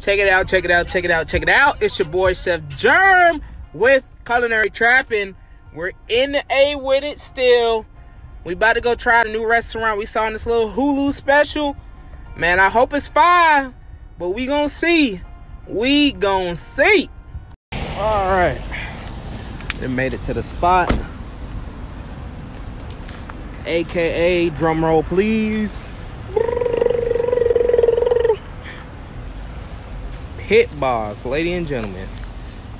Check it out, check it out, check it out, check it out. It's your boy Chef Jerm with Culinary Trapping. We're in the A with it still. We about to go try the new restaurant we saw in this little Hulu special. Man, I hope it's fire, but we gonna see. We gonna see. All right, they made it to the spot. AKA drum roll please. Pit Boss, ladies and gentlemen,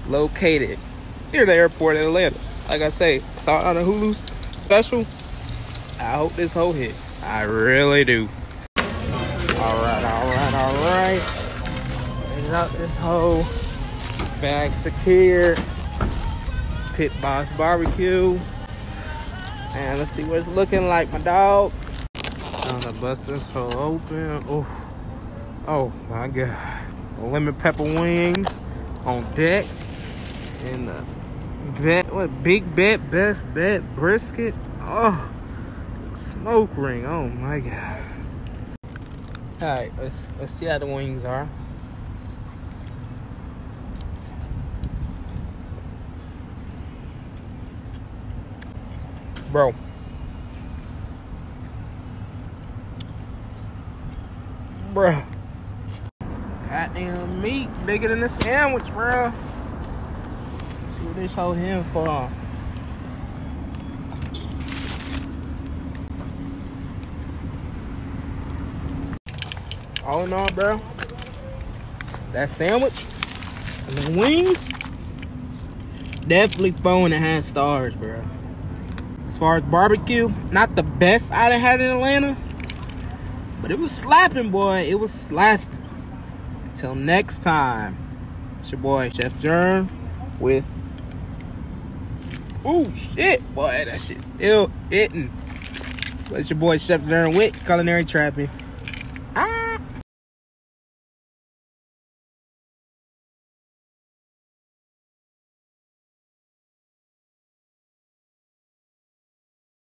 located near the airport in Atlanta. Like I say, saw it on the Hulu special. I hope this whole hit. I really do. All right. Bring up this whole bag secure. Pit Boss barbecue. And let's see what it's looking like, my dog. I'm gonna bust this hole open. Oh my God. Lemon pepper wings on deck, and the best bet brisket. Oh, smoke ring. Oh my God. All right, let's see how the wings are. Bro, bruh, goddamn meat bigger than a sandwich, bro. Let's see what this whole hand for. All in all, bro, that sandwich and the wings, definitely 4.5 stars, bro. As far as barbecue, not the best I done had in Atlanta, but it was slapping, boy. It was slapping. Till next time, it's your boy Chef Jerm with. Oh shit, boy, that shit's still hitting. But it's your boy Chef Jerm with Culinary Trapping.